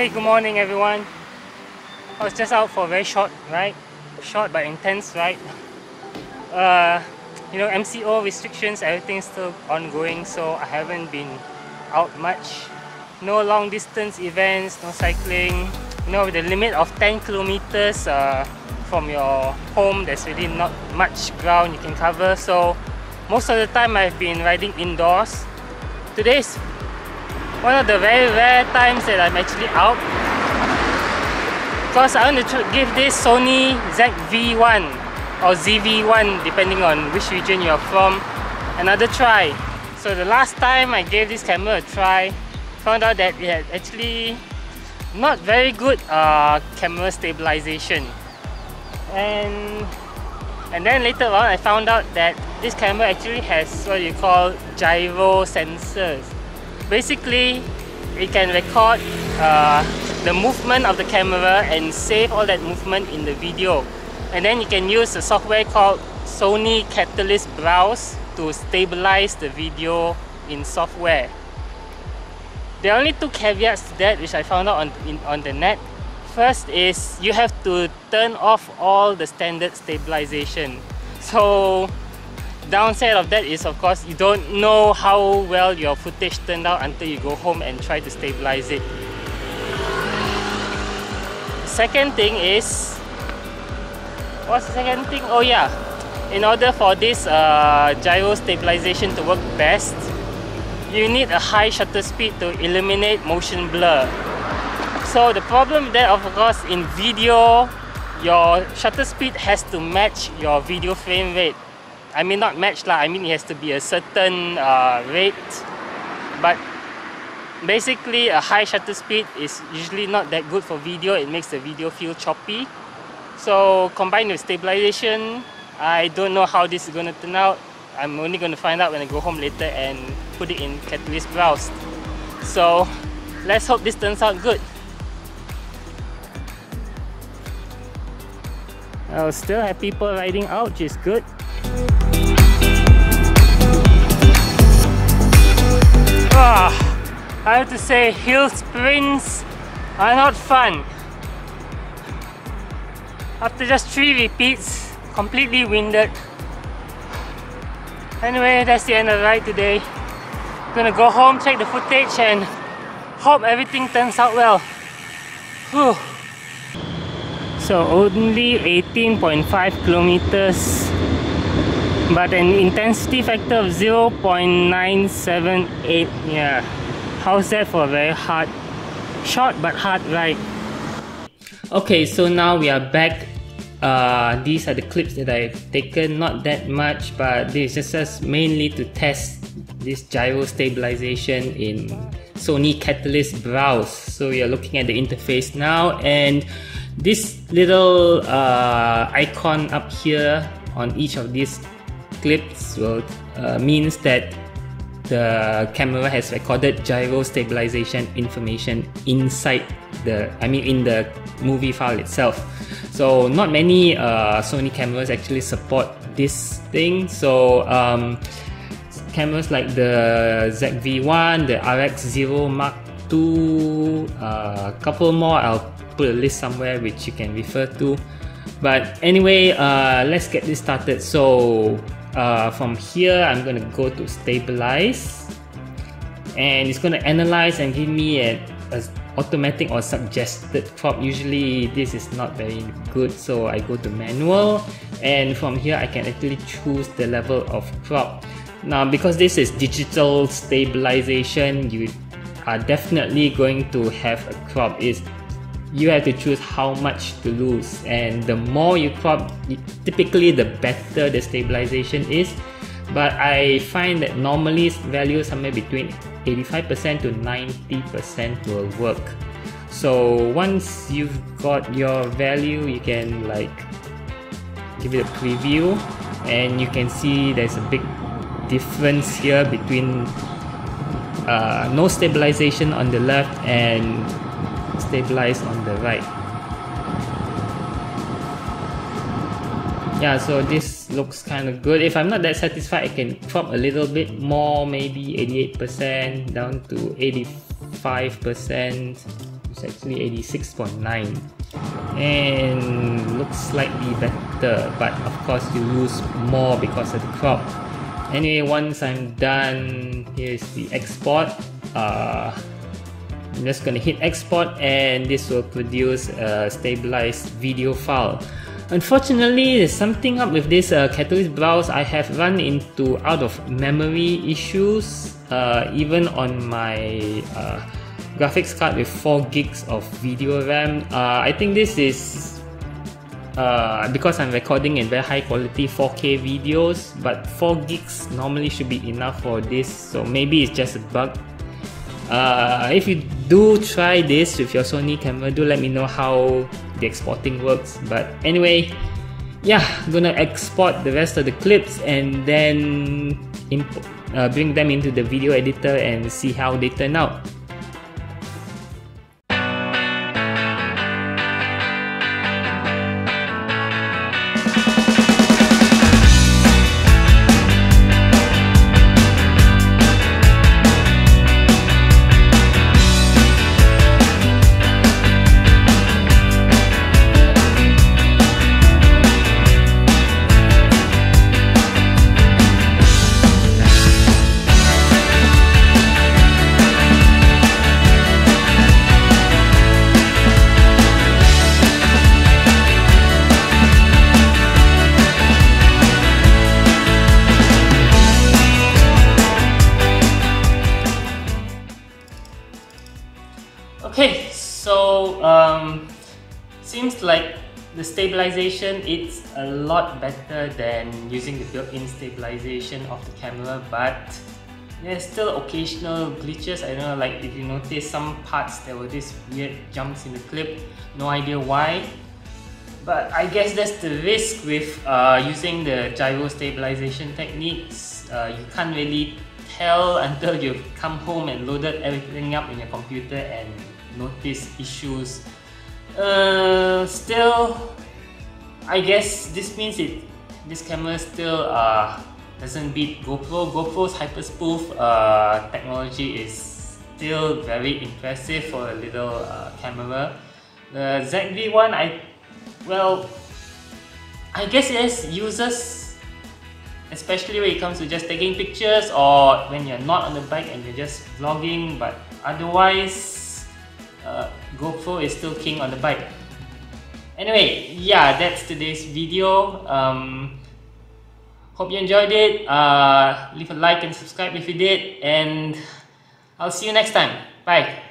Hey, good morning everyone. I was just out for a very short ride, short but intense ride. You know, MCO restrictions, everything's still ongoing, so I haven't been out much. No long distance events, no cycling. You know, with the limit of 10 kilometers from your home, there's really not much ground you can cover. So most of the time I've been riding indoors. Today's one of the very rare times that I'm actually out, because I want to give this Sony ZV-1 or ZV-1, depending on which region you are from, another try. So the last time I gave this camera a try, found out that it had actually not very good camera stabilization, and then later on I found out that this camera actually has what you call gyro sensors. Basically, it can record the movement of the camera and save all that movement in the video. And then you can use a software called Sony Catalyst Browse to stabilize the video in software. There are only two caveats to that, which I found out on the net. First is you have to turn off all the standard stabilization. So downside of that is, of course, you don't know how well your footage turned out until you go home and try to stabilize it. Second thing is, what's the second thing? Oh yeah, in order for this gyro stabilization to work best, you need a high shutter speed to eliminate motion blur. So the problem with that, of course, in video, your shutter speed has to match your video frame rate. I mean, not match lah, I mean it has to be a certain rate, but basically a high shutter speed is usually not that good for video. It makes the video feel choppy. So combined with stabilization, I don't know how this is going to turn out. I'm only going to find out when I go home later and put it in Catalyst Browse. So let's hope this turns out good. I still have people riding out, which is good. I have to say, hill sprints are not fun. After just 3 repeats, completely winded. Anyway, that's the end of the ride today. I'm gonna go home, check the footage and hope everything turns out well. Whew. So only 18.5 kilometers, but an intensity factor of 0.978. yeah, how's that for a very hard, short but hard ride? Okay, so now we are back. These are the clips that I've taken, not that much, but this is just mainly to test this gyro stabilization in Sony Catalyst Browse. So we are looking at the interface now, and this little icon up here on each of these clips will means that the camera has recorded gyro stabilization information inside the, I mean, in the movie file itself. So not many Sony cameras actually support this thing. So cameras like the ZV-1, the RX-0 Mark II, a couple more, I'll put a list somewhere which you can refer to. But anyway, let's get this started. So from here, I'm going to go to stabilize, and it's going to analyze and give me an automatic or suggested crop. Usually this is not very good, so I go to manual, and from here I can actually choose the level of crop. Now, because this is digital stabilization, you are definitely going to have a crop. You have to choose how much to lose, and the more you crop, typically the better the stabilization is. But I find that normally values somewhere between 85% to 90% will work. So once you've got your value, you can like give it a preview, and you can see there's a big difference here between no stabilization on the left and stabilized on the right. Yeah, so this looks kind of good. If I'm not that satisfied, I can crop a little bit more, maybe 88% down to 85%, It's actually 86.9 and looks slightly better, but of course you lose more because of the crop. Anyway, once I'm done, here's the export. I'm just gonna hit export and this will produce a stabilized video file. Unfortunately, there's something up with this Catalyst Browse. I have run into out-of-memory issues, even on my graphics card with 4 gigs of video RAM. I think this is because I'm recording in very high quality 4K videos, but 4 gigs normally should be enough for this, so maybe it's just a bug. If you do try this with your Sony camera, do let me know how the exporting works. But anyway, yeah, I'm gonna export the rest of the clips and then bring them into the video editor and see how they turn out. Okay, so seems like the stabilization, it's a lot better than using the built-in stabilization of the camera, but there's still occasional glitches. I don't know, like if you notice some parts there were these weird jumps in the clip, no idea why. But I guess that's the risk with using the gyro stabilization techniques. You can't really tell until you've come home and loaded everything up in your computer and notice issues. Still, I guess this means this camera still doesn't beat GoPro. GoPro's hyperspoof technology is still very impressive for a little camera. The ZV-1, I guess it has users, especially when it comes to just taking pictures or when you're not on the bike and you're just vlogging, but otherwise, GoPro is still king on the bike. Anyway, yeah, that's today's video. Hope you enjoyed it. Leave a like and subscribe if you did, and I'll see you next time. Bye.